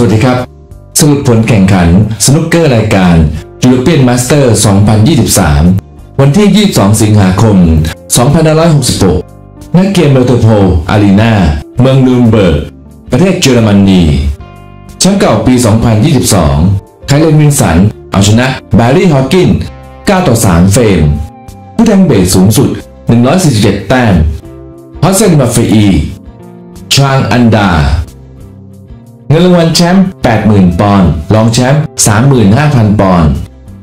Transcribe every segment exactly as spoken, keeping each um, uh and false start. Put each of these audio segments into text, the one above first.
สวัสดีครับสรุปผลแข่งขันสนุกเกอร์รายการ European Masters สองพันยี่สิบสามวันที่ยี่สิบสองสิงหาคมสองพันห้าร้อยหกสิบหกณ Kia Metropol Arena เมือง Nuremberg ประเทศเยอรมนีแชมป์เก่าปีสองพันยี่สิบสอง Kyren Wilson เอาชนะ เก้าต่อสาม เฟรมผู้แทงเบสสูงสุดหนึ่งร้อยสี่สิบเจ็ดแต้ม Hossein Vafaei Zhang Anda เงินรางวัลแชมป์ แปดหมื่น ปอนด์รองแชมป์ สามหมื่นห้าพัน ปอนด์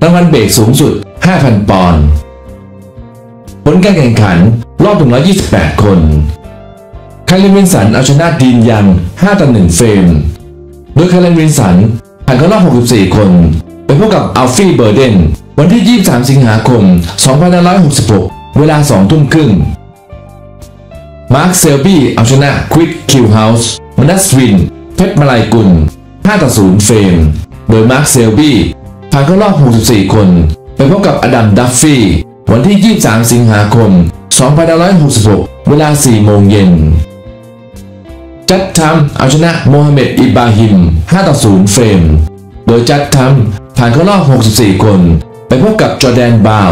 รางวัลเบรกสูงสุด ห้าพัน ปอนด์ผลการแข่งขันรอบหนึ่งร้อยยี่สิบแปดคนKyren Wilsonเอาชนะดีนยังห้าต่อหนึ่ง เฟรมโดยKyren Wilsonผ่านเข้ารอบหกสิบสี่คนไปพบกับ Alfie Burden วันที่ยี่สิบสามสิงหาคมสองพันห้าร้อยหกสิบหกเวลาสองทุ่มครึ่งมาร์คเซลบี้เอาชนะควิดคิวเฮาส์มนัสวินเพชรมาลัยกุลห้าต่อศูนย์ เฟรมโดยมาร์คเซลบี้ผ่านเข้ารอบหกสิบสี่คนไปพบกับอดัมดัฟฟี่วันที่ยี่สิบสามสิงหาคมสองพันห้าร้อยหกสิบหกเวลาสี่โมงเย็นจัดทัมเอาชนะโมฮัมเหม็ดอิบราฮิมห้าต่อศูนย์ เฟรมโดยจัดทัมผ่านเข้ารอบหกสิบสี่คนไปพบกับจอร์แดนบาว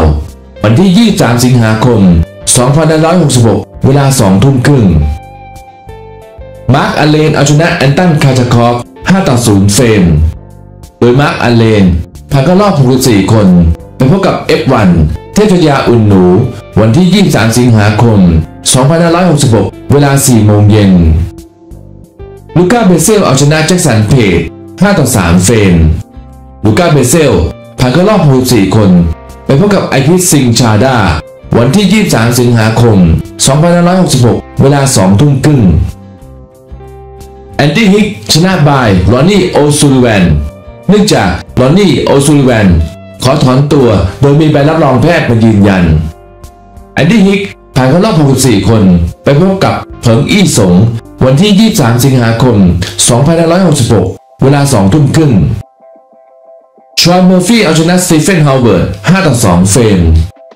วันที่ยี่สิบสามสิงหาคมสองพันห้าร้อยหกสิบหกเวลาสองทุ่มครึ่งมาร์ค อัลเลนเอาชนะแอนตัน คาร์ชคอฟห้าต่อศูนย์ เฟรมโดยมาร์ค อัลเลนผ่านเข้ารอบหกสิบสี่คนไปพบกับ เอฟ วัน เทพชยา อุ่นหนูวันที่ยี่สิบสามสิงหาคมสองพันห้าร้อยหกสิบหกเวลาสี่โมงเย็นลูก้า เบเซลเอาชนะแจ็คสัน เพจห้าต่อสาม เฟรมลูก้า เบเซลผ่านเข้ารอบหกสิบสี่คนไปพบกับไอพิส ซิงห์ชาดาวันที่ยี่สิบสามสิงหาคมสองพันห้าร้อยหกสิบหกเวลาสองทุ่มครึ่งแอนดี้ฮิกชนะบายลอนนี่โอซูลิแวนเนื่องจากลอนนี่โอซูลิแวนขอถอนตัวโดยมีใบรับรองแพทย์มายืนยันแอนดี้ฮิกผ่านเข้ารอบหกสิบสี่คนไปพบกับเผิงอี้สงวันที่ยี่สิบสามสิงหาคมสองพันห้าร้อยหกสิบหกเวลาสองทุ่มครึ่งชอน เมอร์ฟี่เอาชนะสตีเฟน ฮาวเวิร์ดห้าต่อสอง เฟรม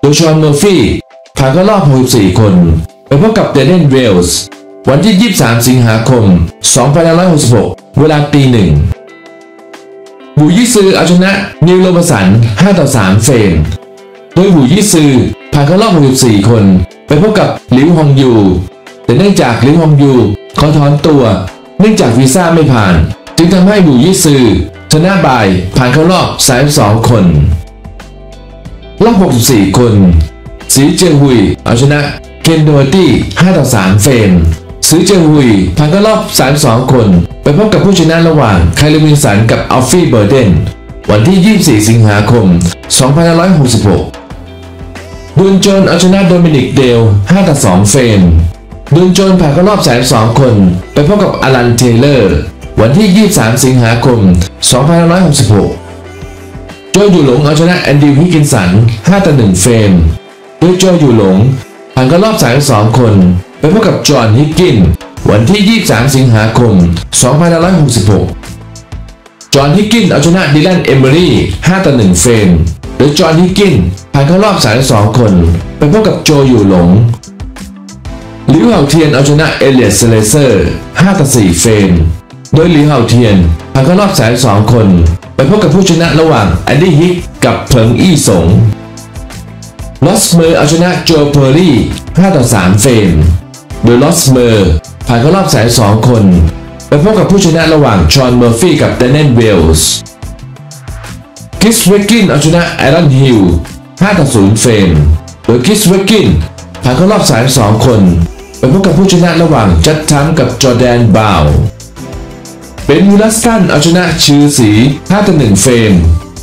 โดยชอน เมอร์ฟี่ผ่านเข้ารอบหกสิบสี่คนไปพบกับเดนเนน เวลส์วันที่ยี่สิบสามสิงหาคมสองพันห้าร้อยหกสิบหกเวลาตีหนึ่งหูยิซือเอาชนะนิวโรบสันห้าต่อสาม เฟรมโดยหูยิซือผ่านเข้ารอบหกสิบสี่คนไปพบกับหลิวฮองยูแต่เนื่องจากหลิวฮองยูขอถอนตัวเนื่องจากวีซ่าไม่ผ่านจึงทำให้หูยิซือชนะบายผ่านเข้ารอบสามสิบสองคนรอบหกสิบสี่คนสีเจียงหุยเอาชนะเคนโดตี้ห้าต่อสาม เฟรมสีเจียงหุยผ่านเข้ารอบสามสิบสองคนไปพบกับผู้ชนะระหว่างKyren Wilsonกับอัลฟี่เบอร์เดนวันที่ยี่สิบสี่สิงหาคมสองพันห้าร้อยหกสิบหกDuane Jonesเอาชนะโดมินิกเดลห้าต่อสอง เฟรมDuane Jonesผ่านเข้ารอบสามสิบสองคนไปพบกับ Alan Taylor วันที่ยี่สิบสามสิงหาคมสองพันห้าร้อยหกสิบหกโจอยู่หลงเอาชนะแอนดี้ฮิกกินสันห้าต่อหนึ่ง เฟรมโดยโจอยู่หลงผ่านเข้ารอบสามสิบสองคนไปพบกับจอห์นฮิกกินวันที่ยี่สิบสามสิงหาคมสองพันห้าร้อยหกสิบหกจอห์นฮิกกินเอาชนะดิลันเอเมรี่ห้าต่อหนึ่ง เฟรมโดยจอห์นฮิกกินผ่านเข้ารอบสามสิบสองคนไปพบกับโจอยู่หลงหลิวเห่าเทียนเอาชนะเอเลียสเซเลเซอร์ห้าต่อสี่ เฟรมโดยหลิวเห่าเทียนผ่านเข้ารอบสามสิบสองคนไปพบกับผู้ชนะระหว่างแอนดี้ฮิกกับเผิงอี้สงลอสเมอร์เอาชนะโจเพอร์รี่ห้าต่อสาม เฟรมโดยลอสเมอร์ผ่านเข้ารอบสามสิบสองคนไปพบกับผู้ชนะระหว่างชอน เมอร์ฟี่กับเดนเนน เวลส์คริส เวกกินเอาชนะแอรอนฮิลห้าต่อศูนย์ เฟรมโดยคริส เวกกินผ่านเข้ารอบสามสิบสองคนไปพบกับผู้ชนะระหว่างจัดทัมกับจอร์แดนบาวเบน มูลัสตันเอาชนะชื่อสีห้าต่อหนึ่ง เฟรม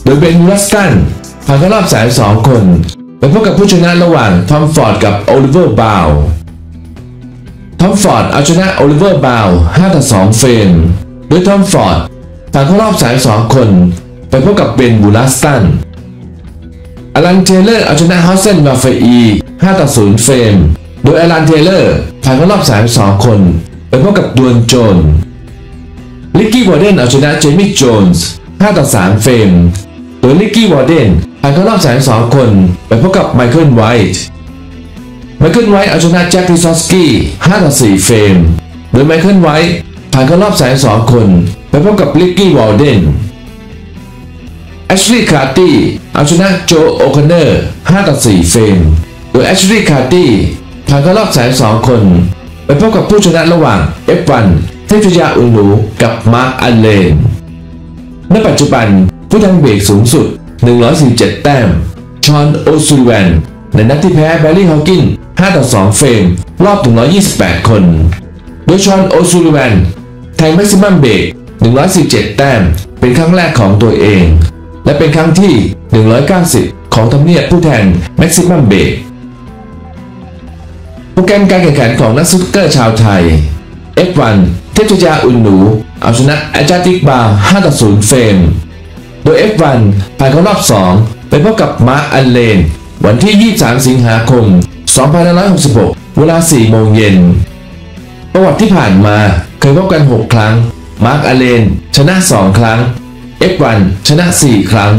โดยเบน มูลัสตันผ่านเข้ารอบสามสิบสองคนไปพบกับผู้ชนะระหว่างทอมฟอร์ดกับโอลิเวอร์บาวทอมฟอร์ดเอาชนะโอลิเวอร์บาวห้าต่อสอง เฟรมโดยทอมฟอร์ดผ่านเข้ารอบสามสิบสองคนไปพบกับเบน มูลัสตันอลัน เทเลอร์เอาชนะฮอสเซน วาเฟอีห้าต่อศูนย์ เฟรมโดยอลัน เทเลอร์ผ่านเข้ารอบสามสิบสองคนไปพบกับดวนโจนลิกกี้ วอร์เดนเอาชนะเจมี่ โจนส์ห้าต่อสาม เฟรมโดยลิกกี้ วอร์เดนผ่านเข้ารอบสามสิบสองคนไปพบกับไมเคิล ไวท์ไมเคิล ไวท์เอาชนะแจ็ค ลิซอฟสกี้ห้าต่อสี่ เฟรมโดยไมเคิล ไวท์ ผ่านเข้ารอบสายสองคนไปพบกับลิกกี้วอลเดนแอชลีย์คาร์ตี้เอาชนะโจโอคอนเนอร์ห้าต่อสี่เฟรมโดยแอชลีย์คาร์ตี้ผ่านเข้ารอบสายสองคนไปพบกับผู้ชนะระหว่าง เอฟ วัน เทพชยาอุลูกับมาร์คอัลเลนในปัจจุบันผู้ทำเบรกสูงสุดหนึ่งร้อยสิบเจ็ดแต้มชอนโอซูแวนในนัดที่แพ้แบร์รี่ฮอว์กินห้าต่อสองเฟรมรอบหนึ่งร้อยยี่สิบแปดคนโดยชอนโอซูแวนไทยแม็กซิมัมเบรกหนึ่งร้อยสิบเจ็ดแต้มเป็นครั้งแรกของตัวเองและเป็นครั้งที่หนึ่งร้อยเก้าสิบของทำเนียบผู้แทนแม็กซิมัมเบรกโปรแกรมการแข่งขันของนักสนุกเกอร์ชาวไทย เอฟ วัน เทพชยาอุ่นหนูเอาชนะอาจาติกบาห้าต่อศูนย์เฟรมโดย เอฟ วัน ผ่านเข้ารอบสองไปพบกับมาร์คอัลเลนวันที่ยี่สิบสามสิงหาคมสองพันห้าร้อยหกสิบหกเวลาสี่โมงเย็นประวัติที่ผ่านมาเคยพบกันหกครั้งมาร์คอัลเลนชนะสองครั้ง เอฟ วัน ชนะสี่ครั้ง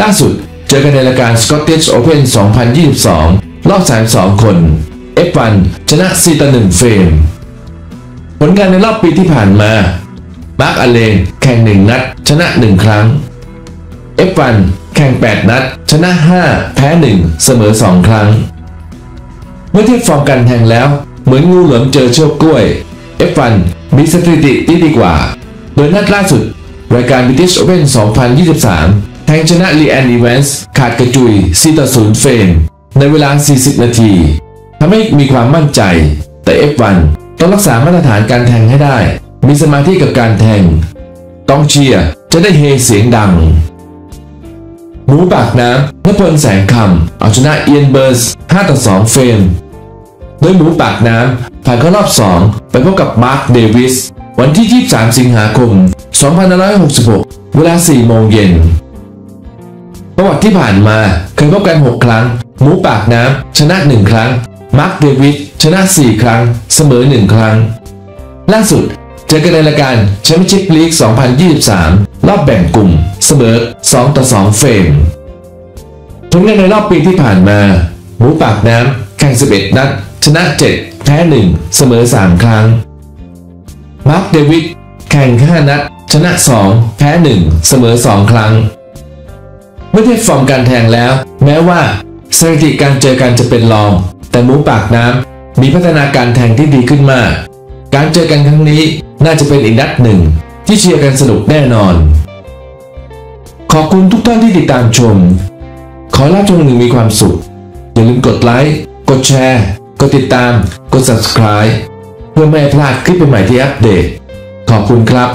ล่าสุดเจอกันในรายการ Scottish Open สองพันยี่สิบสองรอบสามสิบสองคน เอฟ วัน ชนะสี่ต่อหนึ่งเฟรมผลงานในรอบปีที่ผ่านมามาร์คอัลเลนแข่งหนึ่งนัดชนะหนึ่งครั้ง เอฟ วัน แข่งแปดนัดชนะห้าแพ้หนึ่งเสมอสองครั้งเมื่อเทียบฟอร์มการแข่งแล้วเหมือนงูเหลือมเจอเชือกกล้วย เอฟ วัน มีสถิติที่ดีกว่าโดยนัดล่าสุดรายการ British Open สองพันยี่สิบสามแทงชนะ Leanne Evans ขาดกระจุยสี่ต่อศูนย์เฟรมในเวลาสี่สิบนาทีทำให้มีความมั่นใจแต่ เอฟ วัน ต้องรักษามาตรฐานการแทงให้ได้มีสมาธิกับการแทงกองเชียร์จะได้เฮเสียงดังหนูปากน้ำนพพลแสงคำเอาชนะเอียนเบิร์สห้าต่อสองเฟรมโดยหนูปากน้ำผ่านเข้ารอบสองไปพบกับมาร์คเดวิสวันที่ยี่สิบสามสิงหาคมสองพันห้าร้อยหกสิบหกเวลาสี่โมงเย็นประวัติที่ผ่านมาเคยพบกันหกครั้งหนูปากน้ำชนะหนึ่งครั้งมาร์คเดวิสชนะสี่ครั้งเสมอหนึ่งครั้งล่าสุดเจอกันในรายการ Championship League สองพันยี่สิบสามรอบแบ่งกลุ่มเสมอสองต่อสองเฟรมผลงานในรอบปีที่ผ่านมาหมูปากน้ำแข่งสิบเอ็ดนัดชนะเจ็ดแพ้หนึ่งเสมอสามครั้งมาร์คเดวิดแข่งห้านัดชนะสองแพ้หนึ่งเสมอสองครั้งเมื่อเทียบฟอร์มการแข่งแล้วแม้ว่าสถิติการเจอกันจะเป็นรองแต่หมูปากน้ำมีพัฒนาการแข่งที่ดีขึ้นมากการเจอกันครั้งนี้น่าจะเป็นอีกนัดหนึ่งที่เชียร์กันสนุกแน่นอนขอบคุณทุกท่านที่ติดตามชมขอรับชมหนึ่งมีความสุขอย่าลืมกดไลค์กดแชร์กดติดตามกด Subscribe เพื่อไม่พลาดคลิปใหม่ที่อัปเดตขอบคุณครับ